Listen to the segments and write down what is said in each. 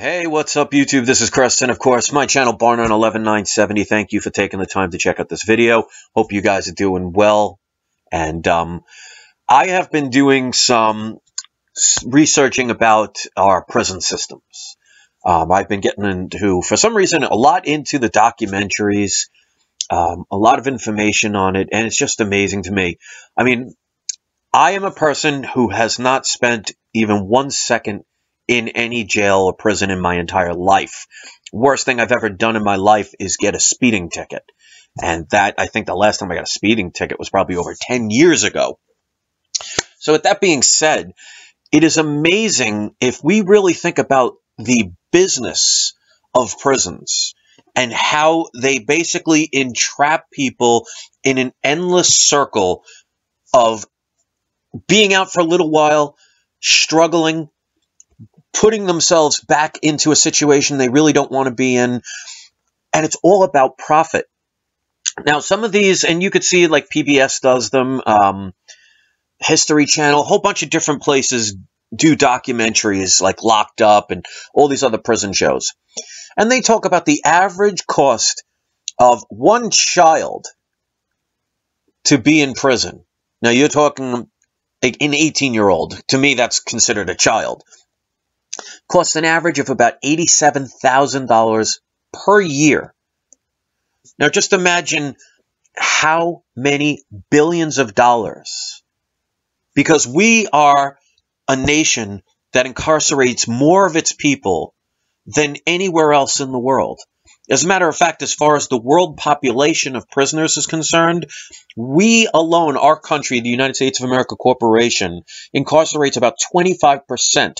Hey, what's up, YouTube? This is Chris, and of course, my channel, Barnon11970. Thank you for taking the time to check out this video. Hope you guys are doing well. And I have been doing some researching about our prison systems. I've been getting into, for some reason, a lot into the documentaries, a lot of information on it, and it's just amazing to me. I mean, I am a person who has not spent even 1 second in any jail or prison in my entire life. Worst thing I've ever done in my life is get a speeding ticket. And that, I think the last time I got a speeding ticket was probably over 10 years ago. So with that being said, it is amazing if we really think about the business of prisons and how they basically entrap people in an endless circle of being out for a little while, struggling, putting themselves back into a situation they really don't want to be in, and it's all about profit. Now, some of these, and you could see like PBS does them, History Channel, a whole bunch of different places do documentaries like Locked Up and all these other prison shows. And they talk about the average cost of one child to be in prison. Now, you're talking like an 18-year-old. To me, that's considered a child. Costs an average of about $87,000 per year. Now, just imagine how many billions of dollars, because we are a nation that incarcerates more of its people than anywhere else in the world. As a matter of fact, as far as the world population of prisoners is concerned, we alone, our country, the United States of America Corporation, incarcerates about 25%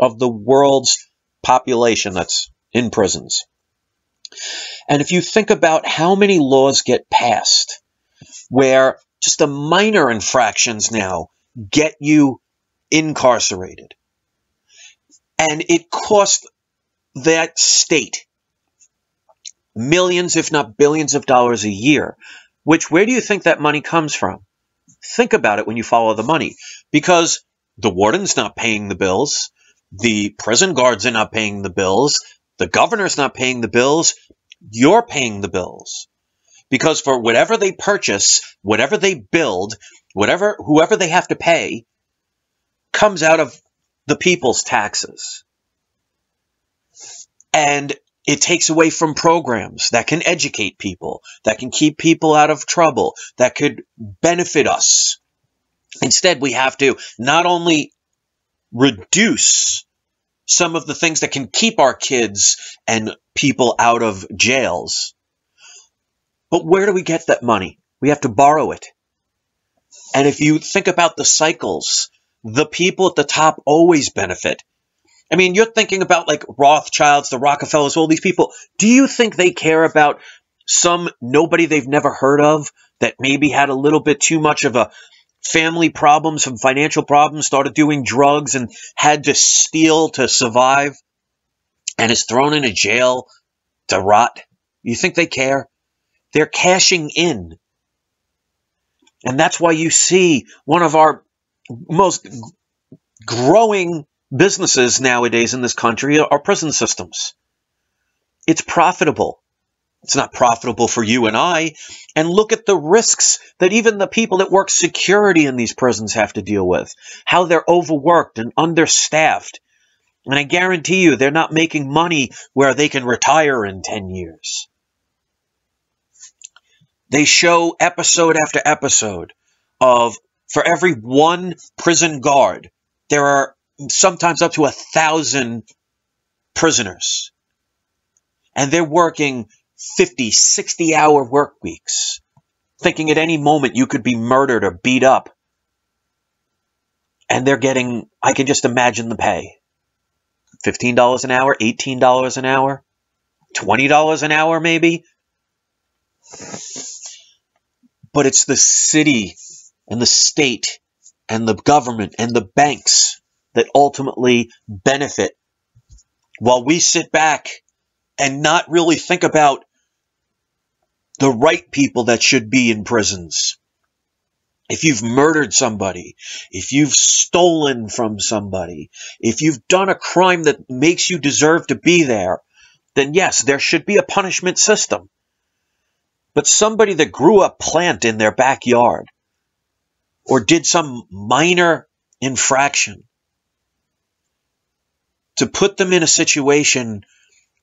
of the world's population that's in prisons. And if you think about how many laws get passed where just the minor infractions now get you incarcerated, and it cost that state millions, if not billions of dollars a year, which, where do you think that money comes from? Think about it when you follow the money, because the warden's not paying the bills. The prison guards are not paying the bills. The governor's not paying the bills. You're paying the bills. Because for whatever they purchase, whatever they build, whoever they have to pay, comes out of the people's taxes. And it takes away from programs that can educate people, that can keep people out of trouble, that could benefit us. Instead, we have to not only reduce some of the things that can keep our kids and people out of jails, but where do we get that money? We have to borrow it. And if you think about the cycles, the people at the top always benefit. I mean, you're thinking about like Rothschilds, the Rockefellers, all these people. Do you think they care about some nobody they've never heard of that maybe had a little bit too much of a family problems, some financial problems, started doing drugs and had to steal to survive, and is thrown in a jail to rot? You think they care? They're cashing in. And that's why you see one of our most growing businesses nowadays in this country are prison systems. It's profitable. It's not profitable for you and I. And look at the risks that even the people that work security in these prisons have to deal with, how they're overworked and understaffed. And I guarantee you they're not making money where they can retire in 10 years. They show episode after episode of, for every one prison guard, there are sometimes up to 1,000 prisoners. And they're working 50, 60-hour work weeks, thinking at any moment you could be murdered or beat up. And they're getting, I can just imagine the pay, $15 an hour, $18 an hour, $20 an hour maybe. But it's the city and the state and the government and the banks that ultimately benefit, while we sit back and not really think about the right people that should be in prisons If you've murdered somebody, if you've stolen from somebody, if you've done a crime that makes you deserve to be there, then yes, there should be a punishment system. But somebody that grew a plant in their backyard or did some minor infraction, to put them in a situation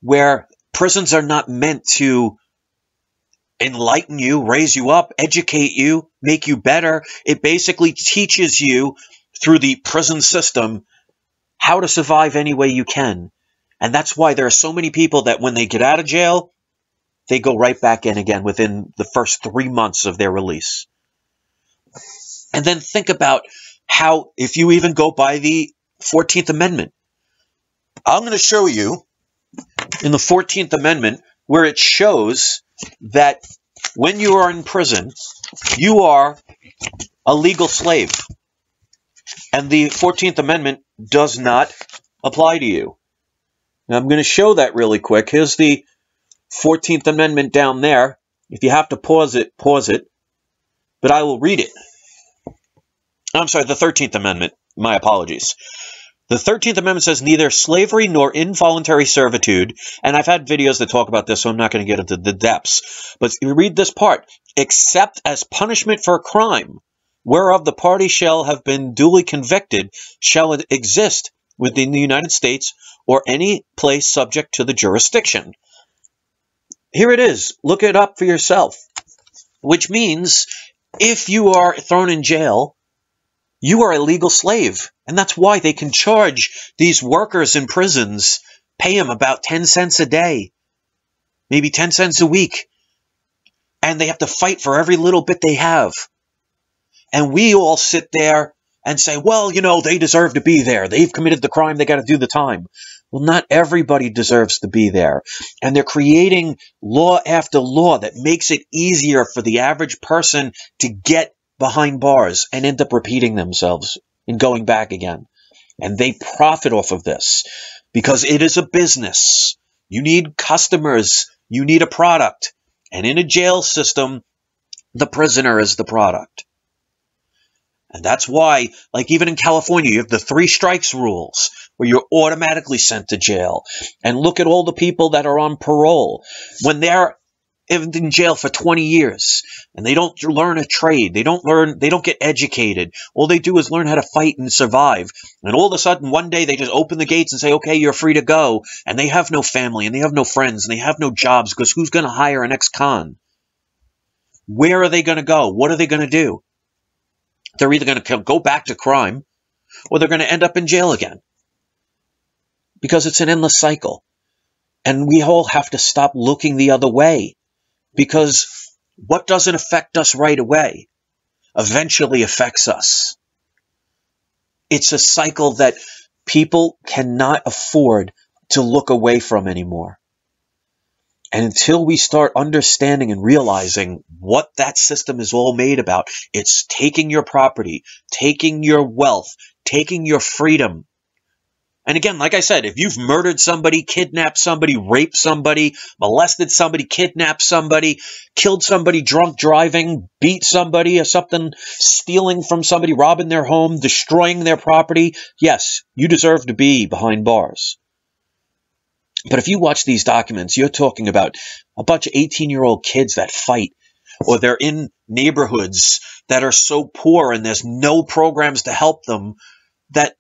where prisons are not meant to enlighten you, raise you up, educate you, make you better. It basically teaches you through the prison system how to survive any way you can. And that's why there are so many people that when they get out of jail, they go right back in again within the first 3 months of their release. And then think about how, if you even go by the 14th Amendment, I'm going to show you in the 14th Amendment where it shows that when you are in prison, you are a legal slave, and the 14th Amendment does not apply to you. Now, I'm going to show that really quick. Here's the 14th Amendment down there. If you have to pause it, pause it. But I will read it. I'm sorry, the 13th Amendment. My apologies. The 13th Amendment says neither slavery nor involuntary servitude, and I've had videos that talk about this, so I'm not going to get into the depths, but you read this part, except as punishment for a crime, whereof the party shall have been duly convicted, shall it exist within the United States or any place subject to the jurisdiction. Here it is. Look it up for yourself, which means if you are thrown in jail, you are a legal slave, and that's why they can charge these workers in prisons, pay them about 10 cents a day, maybe 10 cents a week, and they have to fight for every little bit they have. And we all sit there and say, well, you know, they deserve to be there. They've committed the crime. They got to do the time. Well, not everybody deserves to be there. And they're creating law after law that makes it easier for the average person to get behind bars and end up repeating themselves and going back again. And they profit off of this because it is a business. You need customers. You need a product. And in a jail system, the prisoner is the product. And that's why, like even in California, you have the 3 strikes rules where you're automatically sent to jail. And look at all the people that are on parole. When they're in jail for 20 years and they don't learn a trade, they don't get educated, all they do is learn how to fight and survive, and all of a sudden one day they just open the gates and say, okay, you're free to go, and they have no family and they have no friends and they have no jobs, because who's going to hire an ex-con? Where are they going to go? What are they going to do? They're either going to go back to crime or they're going to end up in jail again, because it's an endless cycle. And we all have to stop looking the other way, because what doesn't affect us right away eventually affects us. It's a cycle that people cannot afford to look away from anymore. And until we start understanding and realizing what that system is all made about, it's taking your property, taking your wealth, taking your freedom. And again, like I said, if you've murdered somebody, kidnapped somebody, raped somebody, molested somebody, kidnapped somebody, killed somebody drunk driving, beat somebody or something, stealing from somebody, robbing their home, destroying their property, yes, you deserve to be behind bars. But if you watch these documents, you're talking about a bunch of 18-year-old kids that fight, or they're in neighborhoods that are so poor and there's no programs to help them that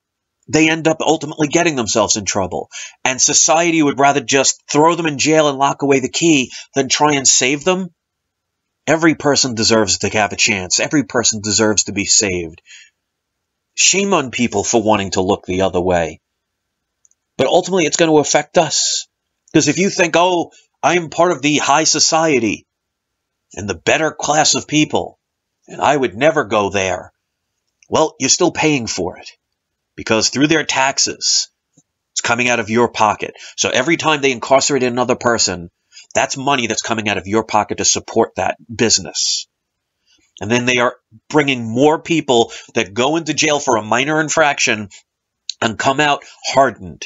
they end up ultimately getting themselves in trouble. And society would rather just throw them in jail and lock away the key than try and save them. Every person deserves to have a chance. Every person deserves to be saved. Shame on people for wanting to look the other way. But ultimately, it's going to affect us. Because if you think, oh, I'm part of the high society and the better class of people, and I would never go there, well, you're still paying for it. Because through their taxes, it's coming out of your pocket. So every time they incarcerate another person, that's money that's coming out of your pocket to support that business. And then they are bringing more people that go into jail for a minor infraction and come out hardened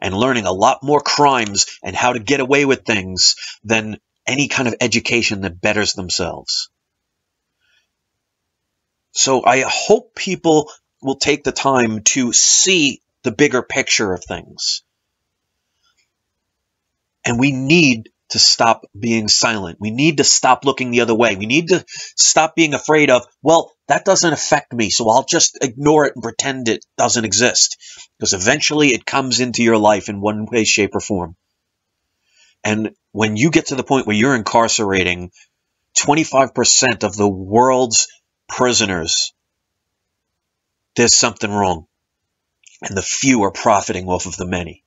and learning a lot more crimes and how to get away with things than any kind of education that betters themselves. So I hope people will take the time to see the bigger picture of things. And we need to stop being silent. We need to stop looking the other way. We need to stop being afraid of, well, that doesn't affect me, so I'll just ignore it and pretend it doesn't exist. Because eventually it comes into your life in one way, shape, or form. And when you get to the point where you're incarcerating 25% of the world's prisoners, there's something wrong. And the few are profiting off of the many.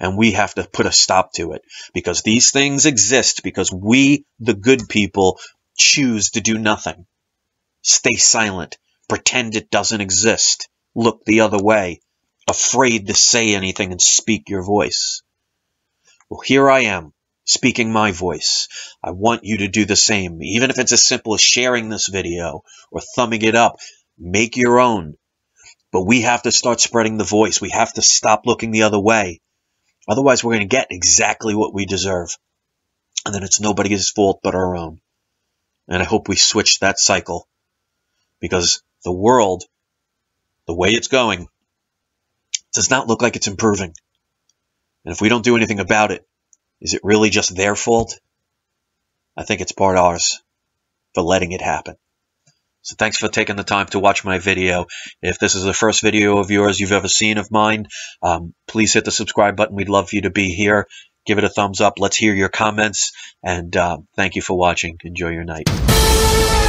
And we have to put a stop to it, because these things exist because we, the good people, choose to do nothing. Stay silent. Pretend it doesn't exist. Look the other way. Afraid to say anything and speak your voice. Well, here I am, speaking my voice. I want you to do the same, even if it's as simple as sharing this video or thumbing it up. Make your own. But we have to start spreading the voice. We have to stop looking the other way. Otherwise, we're going to get exactly what we deserve. And then it's nobody's fault but our own. And I hope we switch that cycle. Because the world, the way it's going, does not look like it's improving. And if we don't do anything about it, is it really just their fault? I think it's part ours for letting it happen. So thanks for taking the time to watch my video. If this is the first video of yours you've ever seen of mine, please hit the subscribe button. We'd love for you to be here. Give it a thumbs up. Let's hear your comments. And thank you for watching. Enjoy your night.